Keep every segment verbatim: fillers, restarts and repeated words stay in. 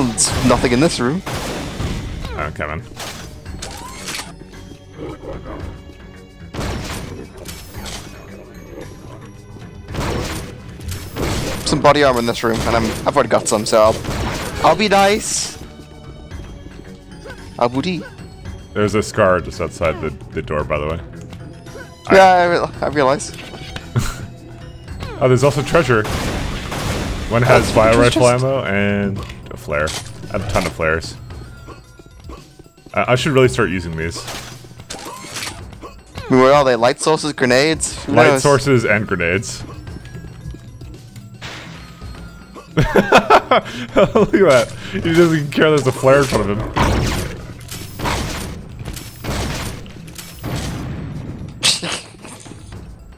Oh, there's nothing in this room. Oh, Kevin. Some body armor in this room, and I'm, I've already got some, so I'll, I'll be nice. I'll booty. There's a scar just outside the, the door, by the way. Yeah, I, I realize. Oh, there's also treasure. One has bio rifle ammo and a flare. I have a ton of flares. Uh, I should really start using these. Where are all they? Light sources, grenades? Who Light knows? sources and grenades. Look at that. He doesn't care there's a flare in front of him.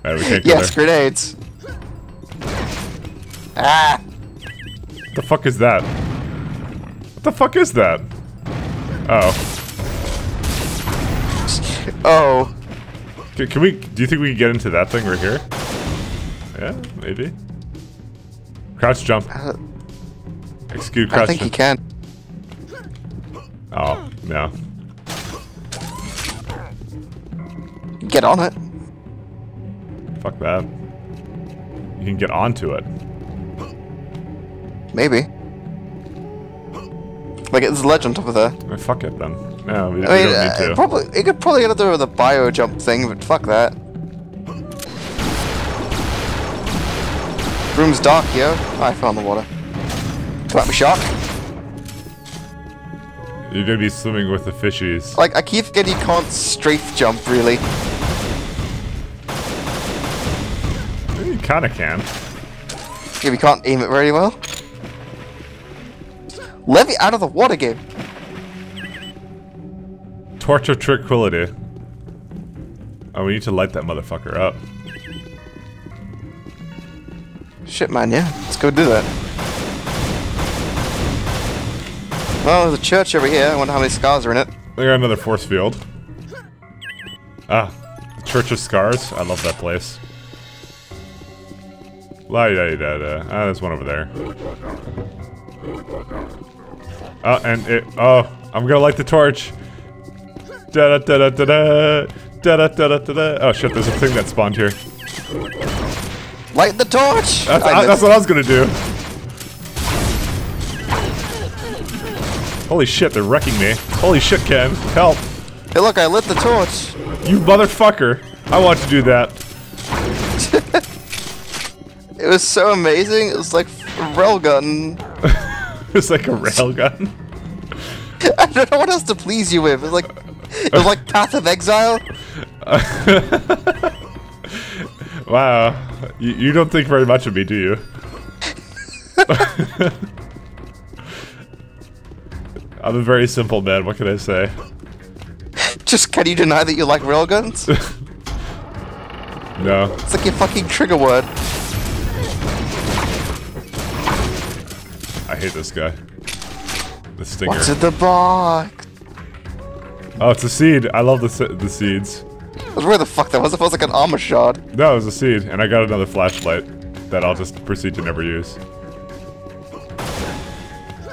Right, we can't go yes, there. grenades. Ah! What the fuck is that? What the fuck is that? Oh. Oh. Can, can we? Do you think we can get into that thing right here? Yeah, maybe. Crouch jump. Uh, Excuse crouch jump. I think jump. he can. Oh, no. Get on it. Fuck that. You can get onto it. Maybe. Like, it's a legend over there. Well, fuck it then. No, we, I we mean, don't need uh, to. Probably, it could probably get up there with a bio jump thing, but fuck that. Room's dark, yo. Oh, I found the water. Come at me, shark. You're gonna be swimming with the fishies. Like, I keep forgetting you can't strafe jump, really. You kinda can. Yeah, we can't aim it very well. Levy out of the water game. Torch of Tranquility. Oh, we need to light that motherfucker up. Shit, man, yeah. Let's go do that. Well, there's a church over here. I wonder how many scars are in it. They got another force field. Ah, the Church of Scars. I love that place. La da da da. Ah, there's one over there. Oh, and it. Oh, I'm gonna light the torch. Da da da da da da da da da da. Oh shit! There's a thing that spawned here. Light the torch. That's, I, that's what I was gonna do. Holy shit! They're wrecking me. Holy shit, Ken! Help! Hey, look! I lit the torch. You motherfucker! I want to do that. It was so amazing. It was like a railgun. It was like a railgun. I don't know what else to please you with. It was like, it was like Path of Exile. Wow, you, you don't think very much of me, do you? I'm a very simple man. What can I say? Just can you deny that you like railguns? No. It's like your fucking trigger word. I hate this guy. The stinger. What's in the box? Oh, it's a seed. I love the se the seeds. Where the fuck that was? It was like an armor shard. No, it was a seed, and I got another flashlight that I'll just proceed to never use.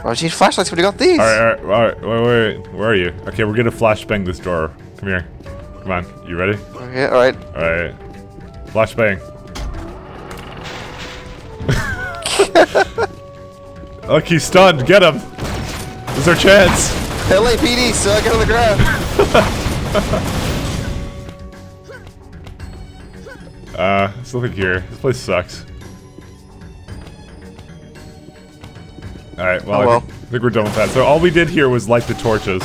Why do you need flashlights when you got these? All right, all right, all right. Wait, wait, wait. Where are you? Okay, we're gonna flashbang this door. Come here. Come on. You ready? Okay. All right. All right. Flashbang. Look, he's stunned. Get him. This is our chance. L A P D, sir. Get on the ground. uh, there's nothing here. This place sucks. Alright, well, oh, well. I, think, I think we're done with that. So all we did here was light the torches.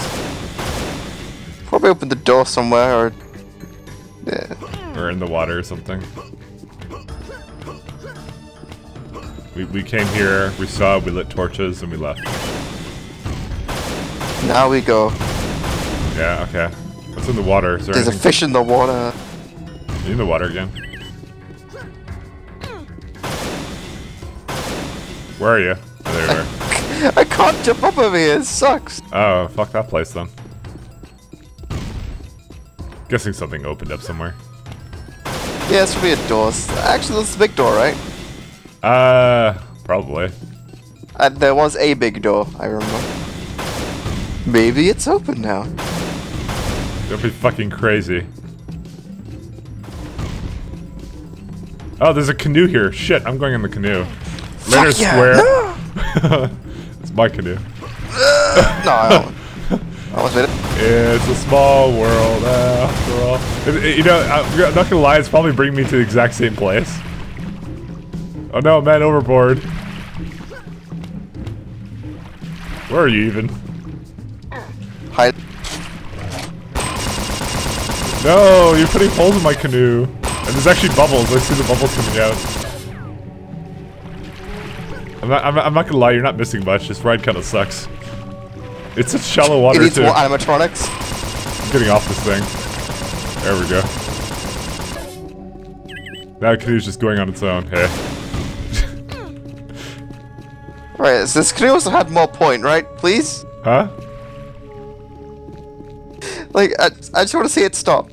Probably open the door somewhere or... Yeah. Or in the water or something. We, we came here, we saw, we lit torches, and we left. Now we go. Yeah, okay. What's in the water? Is there There's anything? a fish in the water. Are you in the water again? Where are you? Oh, there you are. I can't jump up over here, it sucks. Oh, fuck that place then. Guessing something opened up somewhere. Yeah, it's probably a door. Actually, that's a big door, right? Uh, probably. Uh, there was a big door, I remember. Maybe it's open now. That'd be fucking crazy. Oh, there's a canoe here. Shit, I'm going in the canoe. Rainer Square. Yeah. It's my canoe. Uh, no, I almost made it. It's a small world after all. It, it, you know, I'm not gonna lie, it's probably bringing me to the exact same place. Oh no, man, overboard. Where are you even? Hi. No, you're putting holes in my canoe. And there's actually bubbles. I see the bubbles coming out. I'm not, I'm, I'm not gonna lie, you're not missing much. This ride kind of sucks. It's such shallow water, too. It needs more animatronics. I'm getting off this thing. There we go. Now canoe's just going on its own. Hey. Right, so this canoe also had more point, right? Please? Huh? Like, I, I just want to see it stop.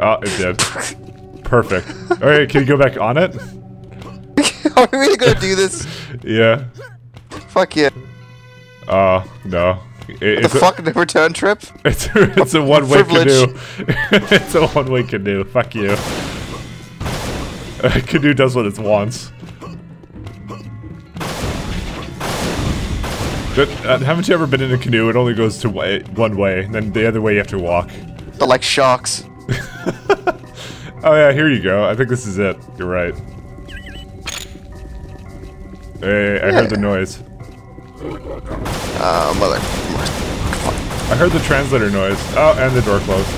Oh, it did. Perfect. Alright, can you go back on it? Are we really gonna do this? Yeah. Fuck yeah. Oh, uh, no. It, it's the a, fuck, the return trip? It's, it's a one-way canoe. It's a one-way canoe. Fuck you. A canoe does what it wants. But, uh, haven't you ever been in a canoe? It only goes to way, one way, and then the other way you have to walk. But like sharks. Oh yeah, here you go. I think this is it. You're right. Hey, I yeah. heard the noise. Uh, mother. I heard the translator noise. Oh, and the door closed.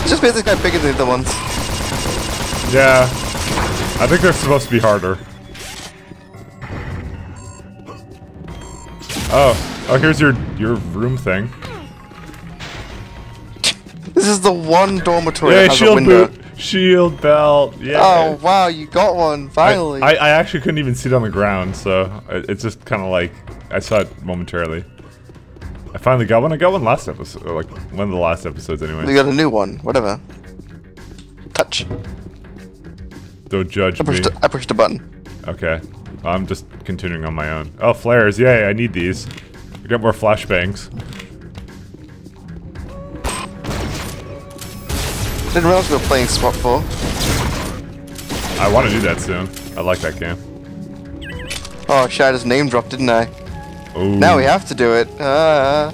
It's just basically bigger than the ones. Yeah. I think they're supposed to be harder. Oh. Oh, here's your, your room thing. This is the one dormitory yeah, that has a window. Boot. Shield belt. Yeah. Oh wow, you got one finally. I, I, I actually couldn't even see it on the ground, so it's just kind of like I saw it momentarily. I finally got one. I got one last episode, like one of the last episodes anyway. You got a new one, whatever. Touch. Don't judge I pushed me. A, I pushed a button. Okay, I'm just continuing on my own. Oh, flares! Yay! I need these. I got more flashbangs. Didn't realize we were playing SWAT four. I want to do that soon. I like that game. Oh, shit, I just name dropped, didn't I? Ooh. Now we have to do it. Uh.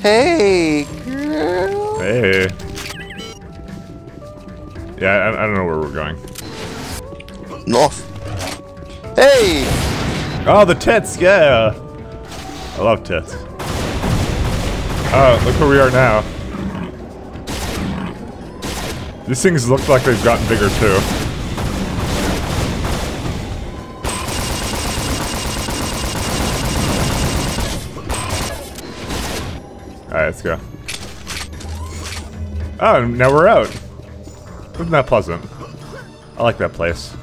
Hey, girl. Hey. Yeah, I, I don't know where we're going. North. Hey! Oh, the tits, yeah! I love tits. Oh, look where we are now. These things look like they've gotten bigger too. Alright, let's go. Oh, now we're out. Isn't that pleasant? I like that place.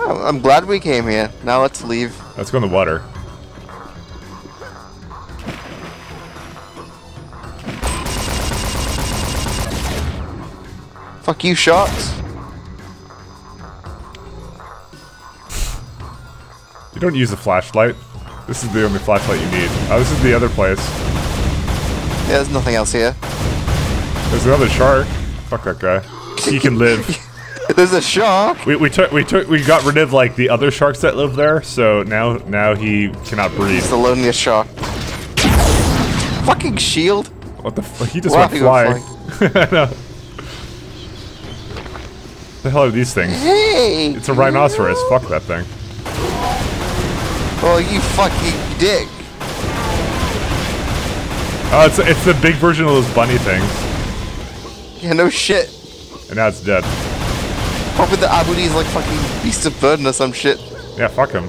Oh, I'm glad we came here. Now let's leave. Let's go in the water. Fuck you, sharks. You don't use a flashlight. This is the only flashlight you need. Oh, this is the other place. Yeah, there's nothing else here. There's another shark. Fuck that guy. He can live. There's a shark. We we took we took we got rid of like the other sharks that live there, so now now he cannot breathe. He's the loneliest shark. Fucking shield. What the fuck? He just wow, went he flying. Went flying. No. What the hell are these things? Hey, it's a rhinoceros. Girl. Fuck that thing. Oh, you fucking dick. Oh, it's, it's the big version of those bunny things. Yeah, no shit. And now it's dead. Probably the Abudi's like fucking beast of burden or some shit. Yeah, fuck him.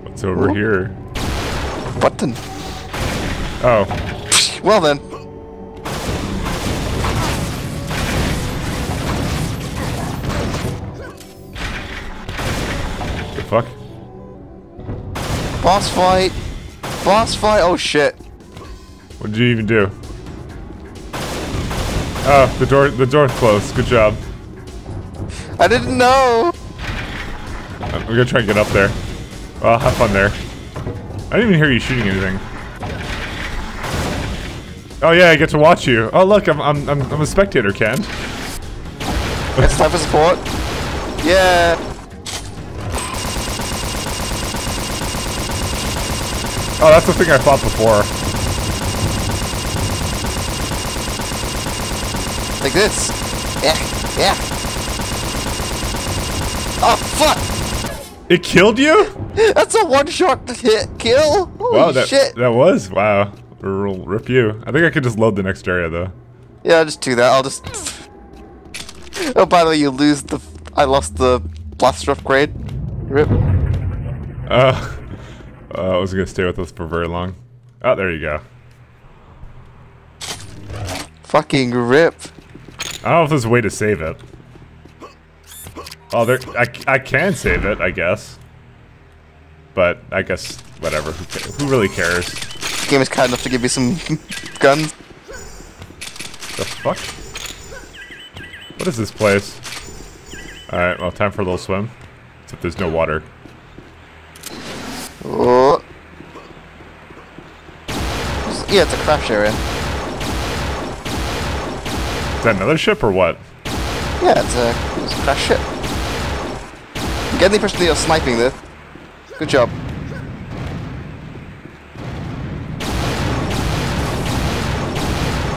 What's over Whoa. here? Button. Oh. Well then. fuck? Boss fight! Boss fight! Oh shit! What did you even do? Oh, the door, the door's closed. Good job. I didn't know! I'm gonna try and get up there. Well, have fun there. I didn't even hear you shooting anything. Oh yeah, I get to watch you. Oh look, I'm I'm I'm, I'm a spectator, Ken. It's time for support. Yeah. Oh, that's the thing I fought before. Like this. Yeah, yeah. Oh fuck! It killed you? That's a one-shot hit kill. Holy wow, that, shit! That was wow. Rip you. I think I could just load the next area though. Yeah, just do that. I'll just. Oh, by the way, you lose the. I lost the blaster upgrade. Rip. Uh, uh, I wasn't gonna stay with us for very long. Oh, there you go. Fucking rip. I don't know if there's a way to save it. Oh, there. I I can save it, I guess. But I guess whatever. Who, who really cares? This game is kind enough to give you some guns. The fuck? What is this place? Alright, well, time for a little swim. Except there's no water. Oh. Yeah, it's a crash area. Is that another ship or what? Yeah, it's a, it's a crash ship. I'm getting the impression that you're sniping this. Good job.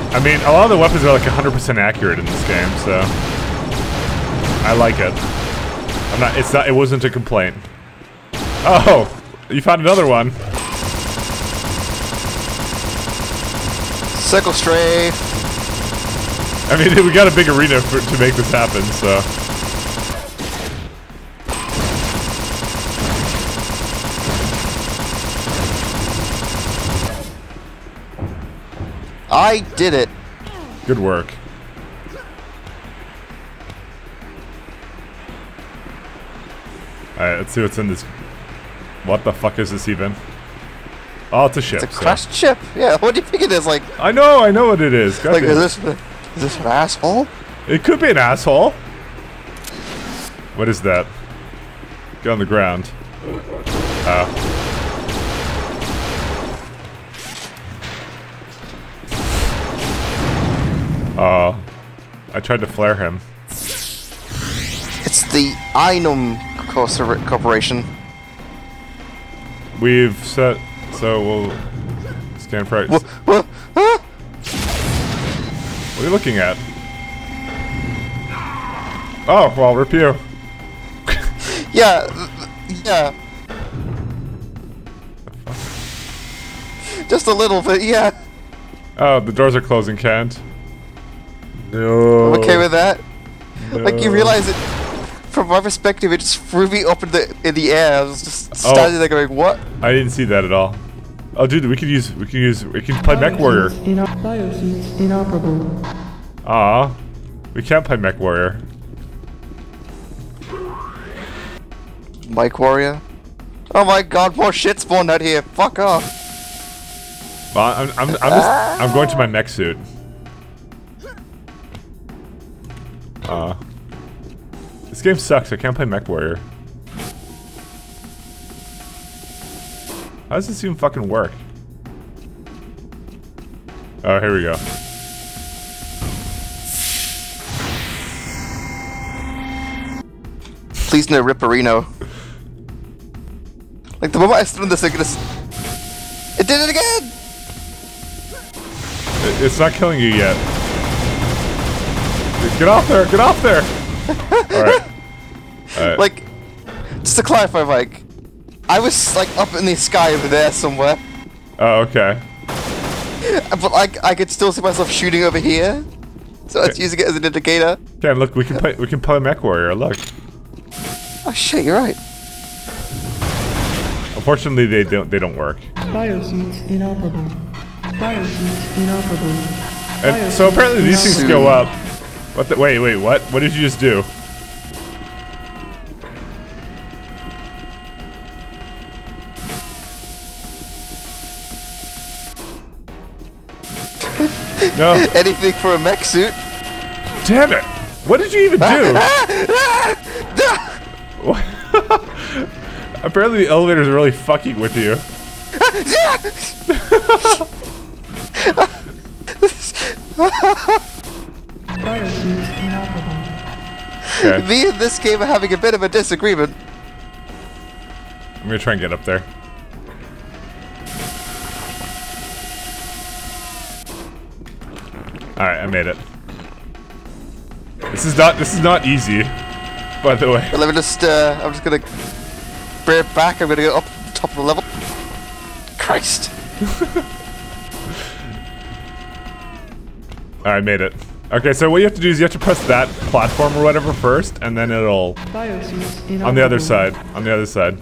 I mean, a lot of the weapons are like one hundred percent accurate in this game, so I like it. I'm not. It's not. It wasn't a complaint. Oh, you found another one. Circle strafe. I mean, we got a big arena for, to make this happen, so. I did it. Good work. Alright, let's see what's in this. What the fuck is this even? Oh, it's a ship. It's a so. crashed ship. Yeah, what do you think it is? Like, I know, I know what it is. God like, is this, is this an asshole? It could be an asshole. What is that? Get on the ground. Oh. Uh, I tried to flare him. It's the Inum Corporation. We've set... So we'll... Stand for... What, what, ah! What are you looking at? Oh, well, rip you. Yeah. Yeah. Just a little bit, yeah. Oh, the doors are closing, Kent. No. I'm okay with that. No. Like, you realize it. From my perspective, it just threw me up in the in the air. I was just standing oh. there going, "What?" I didn't see that at all. Oh, dude, we could use we could use we can play Mech Warrior. Ah, we can't play Mech Warrior. Mech Warrior. Oh my God, more shit spawned out here. Fuck off. Well, I'm I'm I'm, just, ah. I'm going to my mech suit. Uh, this game sucks. I can't play Mech Warrior. How does this even fucking work? Oh, here we go. Please no Ripperino. Like the moment I stood in this, I could just... It did it again! It, it's not killing you yet. Get off there! Get off there! Alright. Right. Like, just to clarify, Mike, I was, like, up in the sky over there somewhere. Oh, okay. But, like, I could still see myself shooting over here, so okay. I was using it as an indicator. Okay, look, we can play, we can play Mech Warrior, look. Oh, shit, you're right. Unfortunately, they don't, they don't work. Biosuits inoperable. Biosuits inoperable. And so apparently these things go up. What the- wait, wait, what? What did you just do? No. Anything for a mech suit. Damn it! What did you even do? Apparently the elevator's really fucking with you. Okay. Me and this game are having a bit of a disagreement. I'm gonna try and get up there. Alright, I made it. This is not this is not easy, by the way. Well, let me just uh I'm just gonna bear it back, I'm gonna go up to the top of the level. Christ. Alright, made it. Okay, so what you have to do is you have to press that platform or whatever first, and then it'll on the other side. On the other side.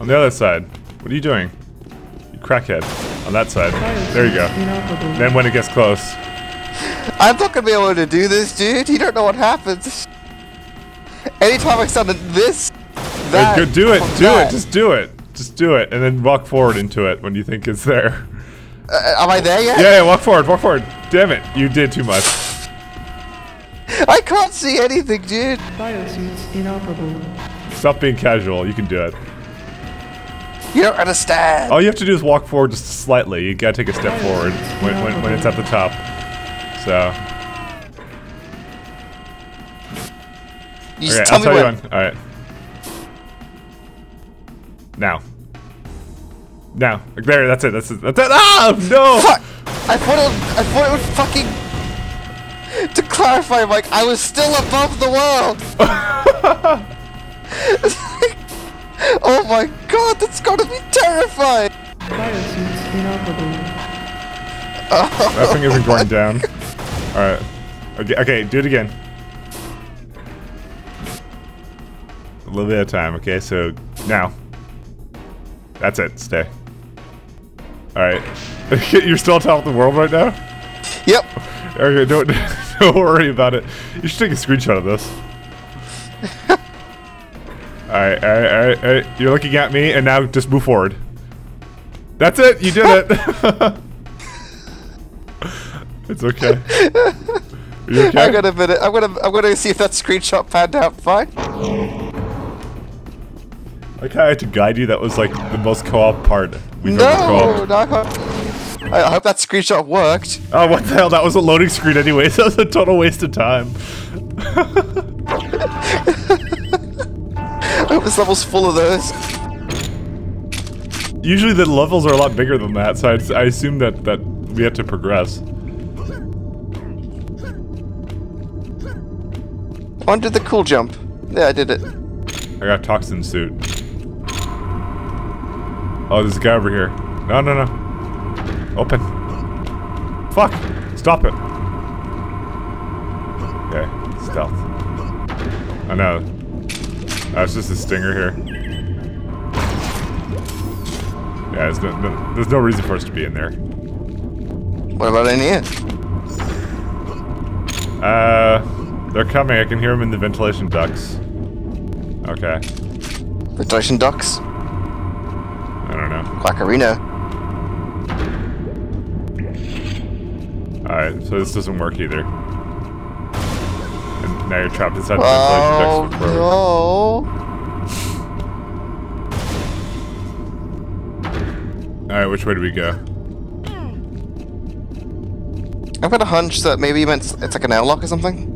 On the other side. What are you doing? You crackhead. On that side. There you go. Then when it gets close. I'm not gonna be able to do this, dude. You don't know what happens. Anytime I sound this, that, hey, go do it, do that. it, just do it. Just do it, and then walk forward into it when you think it's there. Uh, am I there yet? Yeah, yeah, walk forward, walk forward. Damn it, you did too much. I can't see anything, dude. Biosuits inoperable. Stop being casual, you can do it. You don't understand. All you have to do is walk forward just slightly. You gotta take a step forward when, when, when it's at the top. So. You just okay, tell I'll me tell when. you when. Alright. Now. Now. Like there, that's it, that's it, that's it. Ah, no! Fuck! I thought it, I thought it would fucking... To clarify, Mike, I was still above the world! It's like... Oh my god, that's gotta be terrifying! Oh, that thing isn't going down. Alright. Okay, okay, do it again. A little bit of time, okay, so... Now. That's it, stay. Alright. You're still on top of the world right now? Yep. Okay, don't, don't worry about it. You should take a screenshot of this. Alright, alright, alright, alright. You're looking at me, and now just move forward. That's it! You did it! It's okay. Are you okay? I got a minute. I'm gonna, I'm gonna see if that screenshot panned out fine. Like how I had to guide you, that was like the most co-op part we've no, ever co-op. No, I, I hope that screenshot worked. Oh, what the hell? That was a loading screen anyway, so that was a total waste of time. I hope this level's full of those. Usually the levels are a lot bigger than that, so I, I assume that, that we have to progress. On to the cool jump. Yeah, I did it. I got a toxin suit. Oh, there's a guy over here. No, no, no. Open. Fuck! Stop it. Okay, stealth. I know. That's just a stinger here. Yeah, there's no, no, there's no reason for us to be in there. What about in here? Uh, they're coming. I can hear them in the ventilation ducts. Okay. Ventilation ducts? I don't know. Quackarina. Alright, so this doesn't work either. Now you're trapped inside the oh, ventilation ducts. Oh no! Alright, which way do we go? I've got a hunch that maybe it's, it's like an airlock or something.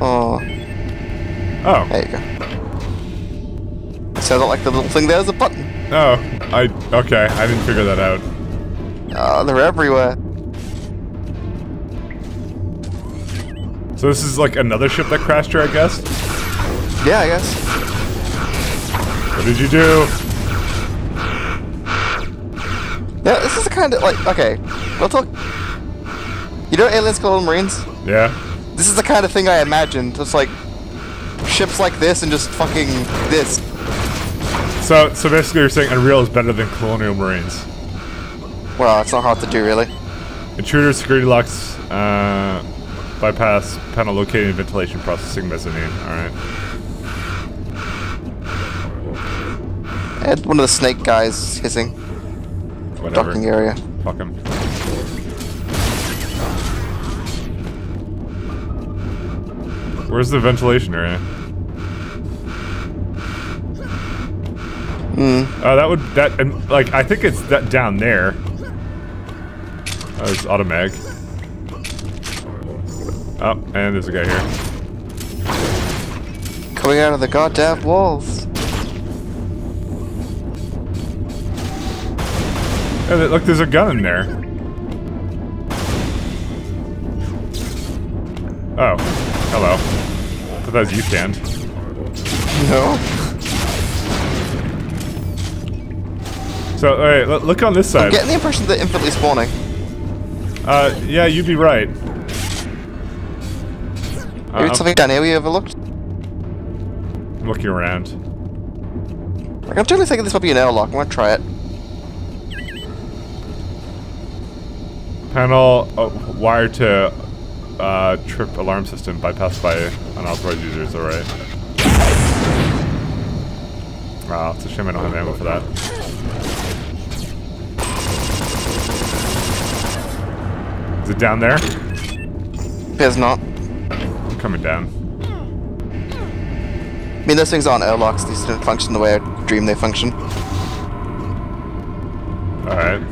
Oh. Oh. There you go. So I don't like the little thing there. There's a button. Oh. I. Okay, I didn't figure that out. Oh, they're everywhere. So this is like another ship that crashed here, I guess? Yeah, I guess. What did you do? Yeah, this is kind of like, okay, we'll talk. You know aliens, Colonial Marines? Yeah. This is the kind of thing I imagined, just like ships like this and just fucking this. So, so basically you're saying Unreal is better than Colonial Marines? Well, it's not hard to do, really. Intruder security locks, uh... bypass panel locating ventilation processing mezzanine. Alright. I had one of the snake guys hissing. Whatever. Docking area. Fuck him. Where's the ventilation area? Mm. Uh, that would that and like I think it's that down there. Oh, it's automatic. Oh, and there's a guy here. Coming out of the goddamn walls. Yeah, look, there's a gun in there. Oh, hello. I thought that was you, Stan. No. So, alright, look on this side. I'm getting the impression they're infinitely spawning. Uh, yeah, you'd be right. Maybe it's something down here we overlooked? I'm looking around. Like, I'm totally thinking this might be an airlock. I'm gonna try it. Panel oh, wired to uh, trip alarm system bypassed by unauthorized users. All right. Wow, it's a shame I don't have ammo for that. Is it down there? It's not. I'm coming down. I mean, those things aren't airlocks. These don't function the way I dream they function. All right.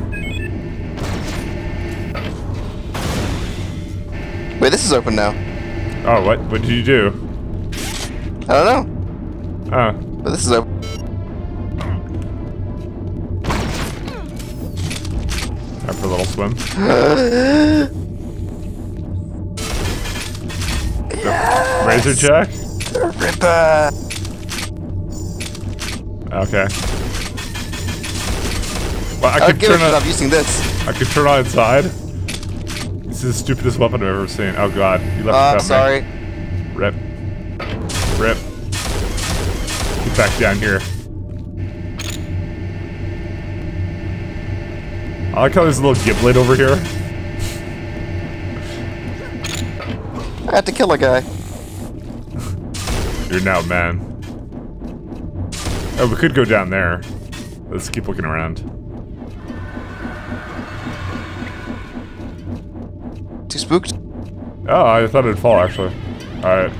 Wait, this is open now. Oh, what? What did you do? I don't know. Oh. But this is open. Time for a little swim. Yes! Razor Jack? Ripper! Okay. Well, I could give turn it up using this. I could turn on its side. This is the stupidest weapon I've ever seen. Oh god, you left uh, me. Sorry. Me. Rip. Rip. Get back down here. I like how there's a little giblet over here. I had to kill a guy. You're now man. Oh, we could go down there. Let's keep looking around. Too spooked? Oh, I thought it'd fall actually. Alright.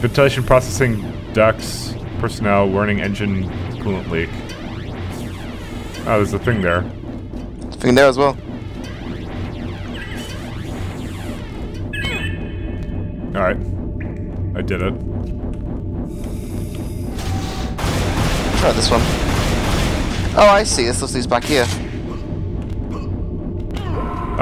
Ventilation processing ducts, personnel, warning engine coolant leak. Oh, there's a thing there. There's a thing there as well. Alright. I did it. Try this one. Oh, I see. This leads back here.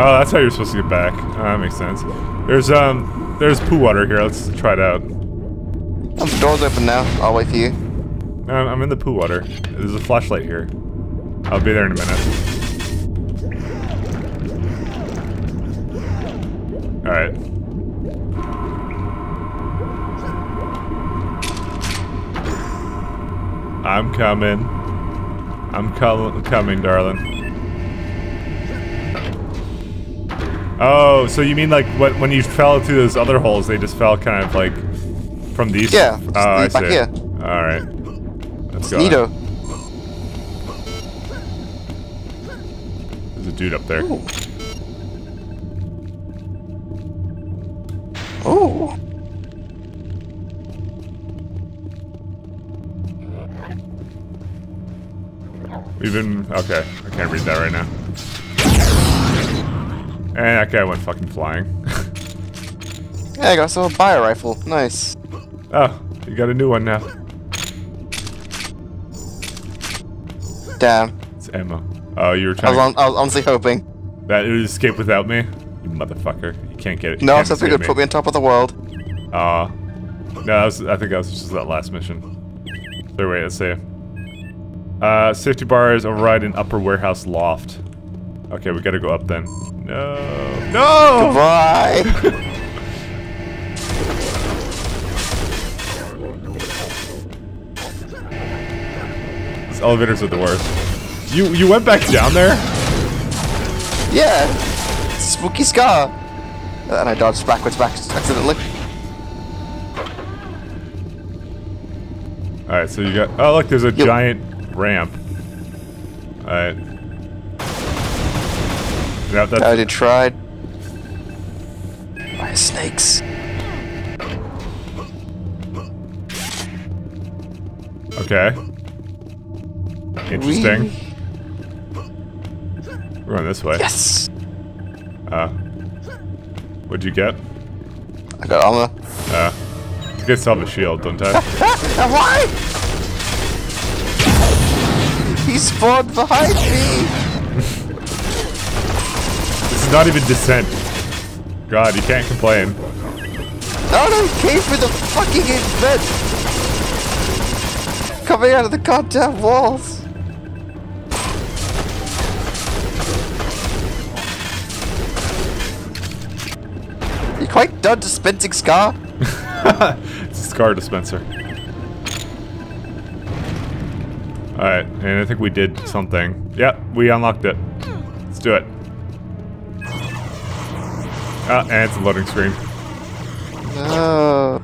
Oh, that's how you're supposed to get back. Oh, that makes sense. There's um, there's poo water here. Let's try it out. Oh, the door's open now. I'll wait for you. Um, I'm in the poo water. There's a flashlight here. I'll be there in a minute. All right. I'm coming. I'm com coming, darling. Oh, so you mean like when, when you fell through those other holes, they just fell kind of like from these? Yeah, oh, I back see. Here. All right. Let's go. Neato. There's a dude up there. Oh. We've been... Okay, I can't read that right now. And that guy went fucking flying. Yeah, I got some bio rifle. Nice. Oh, you got a new one now. Damn. It's ammo. Oh, you were trying. I was, on, I was honestly hoping that it would escape without me. You motherfucker! You can't get it. You no, so they're gonna put me on top of the world. Ah. Uh, no, that was, I think that was just that last mission. So wait, let's see. Uh, safety bars override an upper warehouse loft. Okay, we gotta go up then. No. No! Goodbye! These elevators are the worst. You you went back down there? Yeah. Spooky Scar. And I dodged backwards back accidentally. Alright, so you got... Oh, look, there's a yep. giant ramp. Alright. No, that's I did tried. By snakes. Okay. Interesting. We're going this way. Yes! Uh, what'd you get? I got armor. Uh, you guys still have a shield, don't I? Why? He spawned behind me! This is not even descent. God, you can't complain. No, no, he came for the fucking event! Coming out of the goddamn walls! You quite done dispensing Scar? It's a Scar dispenser. Alright, and I think we did something. Yep, we unlocked it. Let's do it. Ah, and it's a loading screen. No.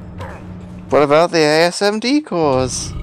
What about the A S M D cores?